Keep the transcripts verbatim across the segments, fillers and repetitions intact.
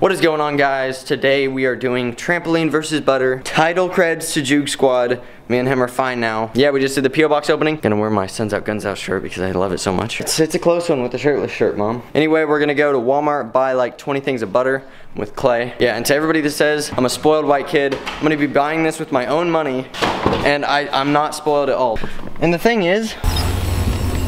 What is going on, guys? Today we are doing trampoline versus butter. Title creds to Joogsquad. Me and him are fine now. Yeah, we just did the P O box opening. Gonna wear my Sons Out Guns Out shirt because I love it so much. It's, it's a close one with the shirtless shirt, Mom. Anyway, we're gonna go to Walmart, buy like twenty things of butter with clay. Yeah, and to everybody that says I'm a spoiled white kid, I'm gonna be buying this with my own money, and I, I'm not spoiled at all. And the thing is,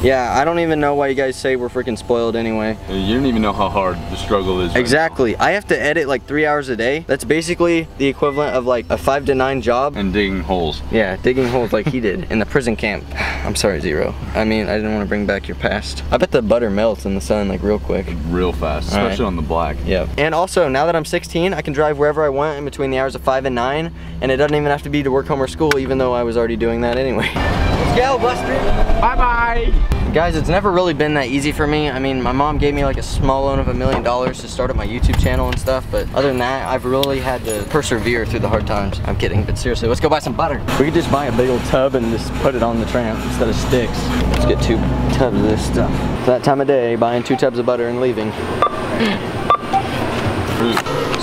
yeah, I don't even know why you guys say we're freaking spoiled anyway. You don't even know how hard the struggle is. Exactly. Right now. I have to edit like three hours a day. That's basically the equivalent of like a five to nine job. And digging holes. Yeah, digging holes like he did in the prison camp. I'm sorry, Zero. I mean, I didn't want to bring back your past. I bet the butter melts in the sun like real quick. Real fast, especially right. on the black. Yeah. And also, now that I'm sixteen, I can drive wherever I want in between the hours of five and nine. And it doesn't even have to be to work, home, or school, even though I was already doing that anyway. Let's go, Buster. Bye-bye. Guys, it's never really been that easy for me. I mean, my mom gave me like a small loan of a million dollars to start up my YouTube channel and stuff, but other than that, I've really had to persevere through the hard times. I'm kidding, but seriously, let's go buy some butter. We could just buy a big old tub and just put it on the tramp instead of sticks. Let's get two tubs of this stuff. It's that time of day, buying two tubs of butter and leaving.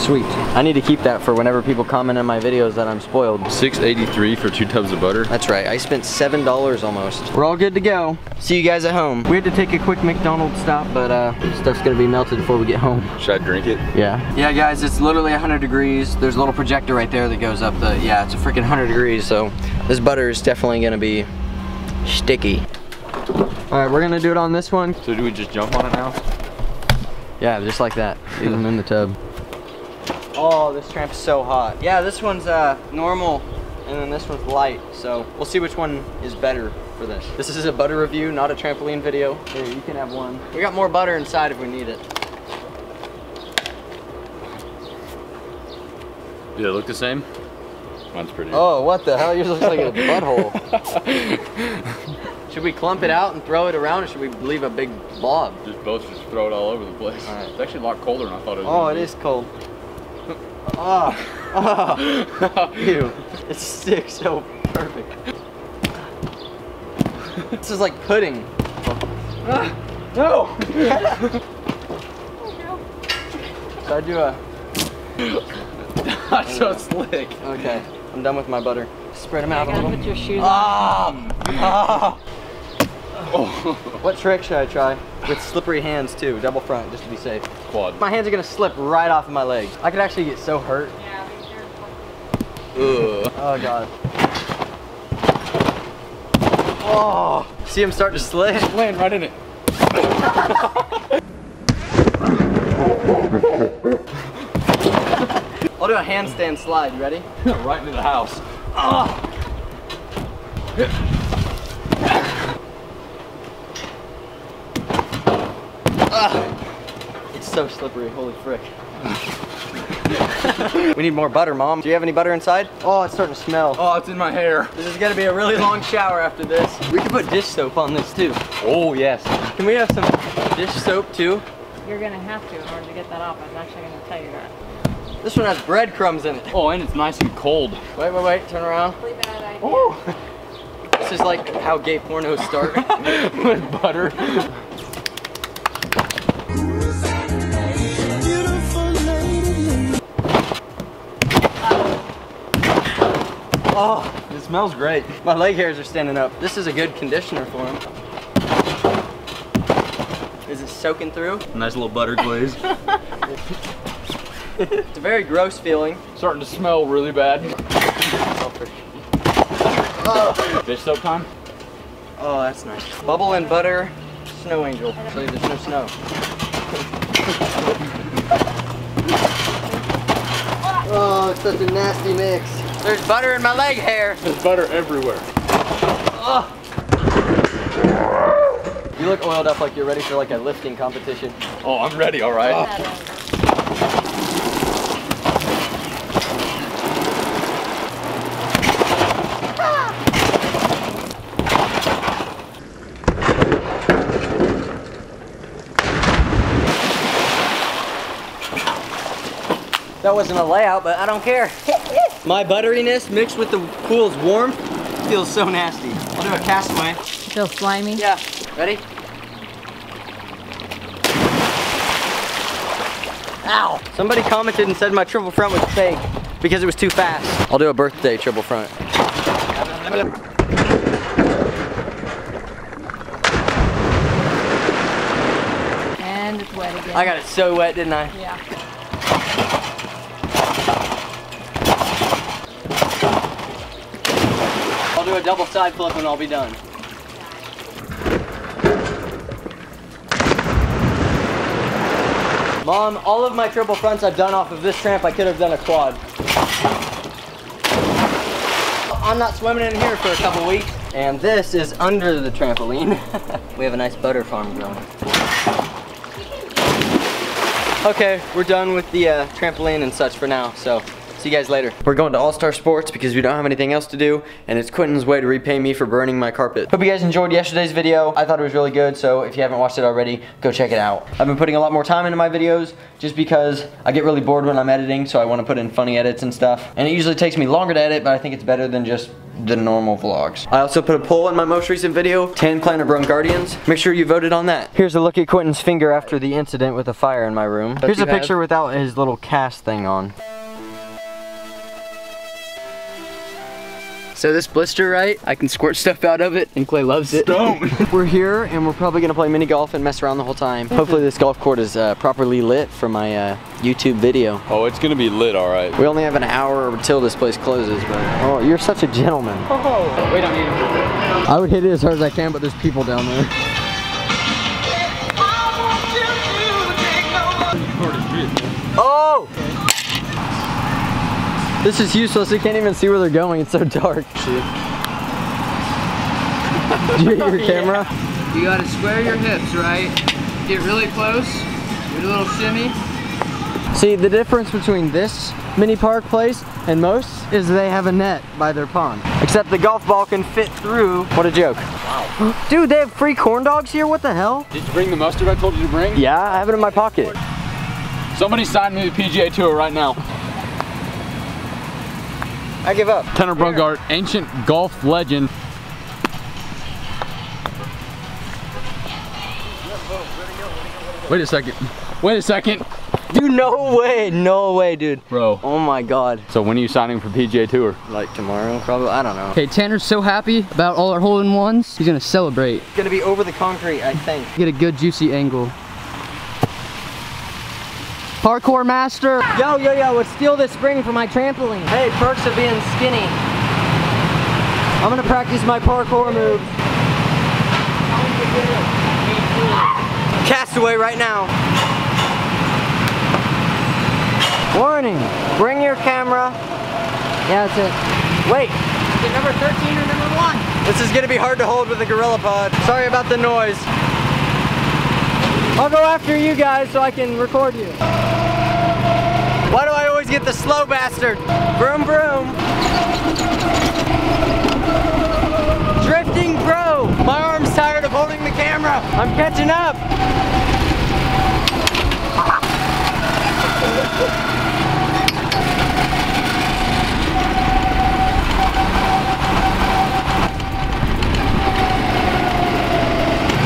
Sweet. I need to keep that for whenever people comment in my videos that I'm spoiled. six eighty-three for two tubs of butter. That's right. I spent seven dollars almost. We're all good to go. See you guys at home. We had to take a quick McDonald's stop, but uh, stuff's gonna be melted before we get home. Should I drink it? Yeah. Yeah, guys, it's literally one hundred degrees. There's a little projector right there that goes up the, yeah, it's a freaking one hundred degrees, so this butter is definitely gonna be sticky. All right, we're gonna do it on this one. So do we just jump on it now? Yeah, just like that. Leave them in the tub. Oh, this tramp's so hot. Yeah, this one's uh, normal, and then this one's light, so we'll see which one is better for this. This is a butter review, not a trampoline video. Here, you can have one. We got more butter inside if we need it. Do they look the same? Mine's pretty. Oh, what the hell? Yours looks like a butthole. Should we clump it out and throw it around, or should we leave a big blob? Just both just throw it all over the place. All right. It's actually a lot colder than I thought it was. Oh, it is cold. Oh, oh. Ew, it sticks so perfect. This is like pudding. Ah, no! Should I do a... That's so slick. Okay, I'm done with my butter. Spread them out a little. I gotta put your shoes on. Ah! Ah! Oh. What trick should I try? With slippery hands too, double front, just to be safe. Quad. My hands are gonna slip right off of my legs. I could actually get so hurt. Yeah, oh god. Oh, see him start to slip. Just land right in it. I'll do a handstand slide. You ready? Right into the house. Oh. It's so slippery, holy frick. We need more butter, Mom. Do you have any butter inside? Oh, it's starting to smell. Oh, it's in my hair. This is gonna be a really long shower after this. We could put dish soap on this too. Oh, yes. Can we have some dish soap too? You're gonna have to in order to get that off. I was actually gonna tell you that. This one has breadcrumbs in it. Oh, and it's nice and cold. Wait, wait, wait, turn around. Really bad idea. Oh. This is like how gay pornos start. With butter. Oh, it smells great. My leg hairs are standing up. This is a good conditioner for him. Is it soaking through? Nice little butter glaze. It's a very gross feeling. Starting to smell really bad. Oh. Dish soap time? Oh, that's nice. Bubble and butter, snow angel. So there's no snow. Oh, it's such a nasty mix. There's butter in my leg hair. There's butter everywhere. Ugh. You look oiled up like you're ready for like a lifting competition. Oh, I'm ready, all right. Oh. That wasn't a layout, but I don't care. My butteriness mixed with the pool's warmth feels so nasty. I'll do a castaway. Feel slimy? Yeah. Ready? Ow! Somebody commented and said my triple front was fake because it was too fast. I'll do a birthday triple front. And it's wet again. I got it so wet, didn't I? Yeah. I'll do a double side flip and I'll be done. Mom, all of my triple fronts I've done off of this tramp, I could have done a quad. I'm not swimming in here for a couple weeks. And this is under the trampoline. We have a nice butter farm going. Okay, we're done with the uh, trampoline and such for now, so. See you guys later. We're going to All-Star Sports because we don't have anything else to do, and it's Quentin's way to repay me for burning my carpet. Hope you guys enjoyed yesterday's video. I thought it was really good, so if you haven't watched it already, go check it out. I've been putting a lot more time into my videos just because I get really bored when I'm editing, so I want to put in funny edits and stuff. And it usually takes me longer to edit, but I think it's better than just the normal vlogs. I also put a poll in my most recent video, ten Tanner Braungardians. Make sure you voted on that. Here's a look at Quentin's finger after the incident with a fire in my room. Here's a picture without his little cast thing on. So this blister, right, I can squirt stuff out of it, and Clay loves it. Don't. We're here, and we're probably gonna play mini golf and mess around the whole time. Hopefully this golf court is uh, properly lit for my uh, YouTube video. Oh, it's gonna be lit, all right. We only have an hour until this place closes, but oh, you're such a gentleman. Oh, we don't need him. I would hit it as hard as I can, but there's people down there. Oh! This is useless, you can't even see where they're going, it's so dark. Did you hit your camera? Yeah. You gotta square your hips, right? Get really close, do a little shimmy. See, the difference between this mini park place and most is they have a net by their pond. Except the golf ball can fit through. What a joke. Wow. Dude, they have free corn dogs here, what the hell? Did you bring the mustard I told you to bring? Yeah, I have it in my pocket. Somebody sign me the P G A Tour right now. I give up. Tanner Braungardt, ancient golf legend. Wait a second. Wait a second. Dude, no way. No way, dude. Bro. Oh my God. So when are you signing for P G A Tour? Like tomorrow, probably. I don't know. Okay, Tanner's so happy about all our hole-in-ones. He's gonna celebrate. It's gonna be over the concrete, I think. Get a good juicy angle. Parkour master. Yo, yo, yo, let's steal this spring for my trampoline. Hey, perks of being skinny. I'm gonna practice my parkour move. Castaway right now. Warning, bring your camera. Yeah, that's it. Wait, is it number thirteen or number one? This is gonna be hard to hold with a gorilla pod. Sorry about the noise. I'll go after you guys so I can record you. Why do I always get the slow bastard? Vroom, vroom. Drifting pro. My arm's tired of holding the camera. I'm catching up.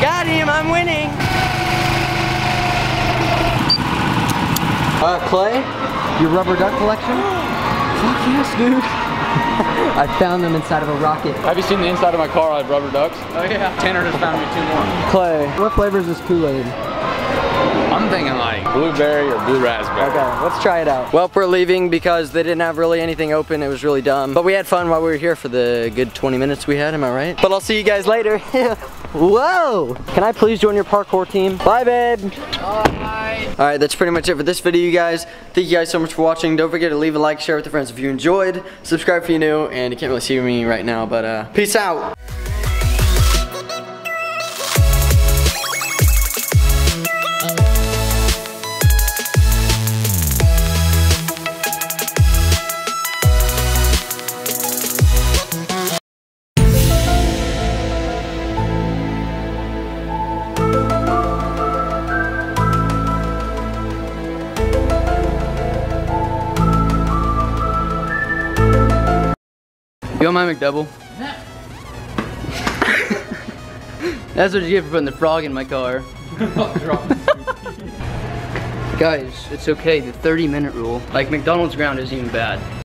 Got him, I'm winning. Uh, Clay, your rubber duck collection? Fuck yes, dude. I found them inside of a rocket. Have you seen the inside of my car? I have rubber ducks. Oh yeah. Tanner just found me two more. Clay, what flavor is this Kool-Aid? I'm thinking like blueberry or blue raspberry. Okay, let's try it out. Well, we're leaving because they didn't have really anything open. It was really dumb. But we had fun while we were here for the good twenty minutes we had, am I right? But I'll see you guys later. Whoa! Can I please join your parkour team? Bye, babe. Bye. All right, that's pretty much it for this video, you guys. Thank you guys so much for watching. Don't forget to leave a like, share with your friends if you enjoyed. Subscribe if you're new, and you can't really see me right now, but uh, peace out. You want my McDouble? That's what you get for putting the frog in my car. Guys, it's okay, the thirty minute rule. Like, McDonald's ground isn't even bad.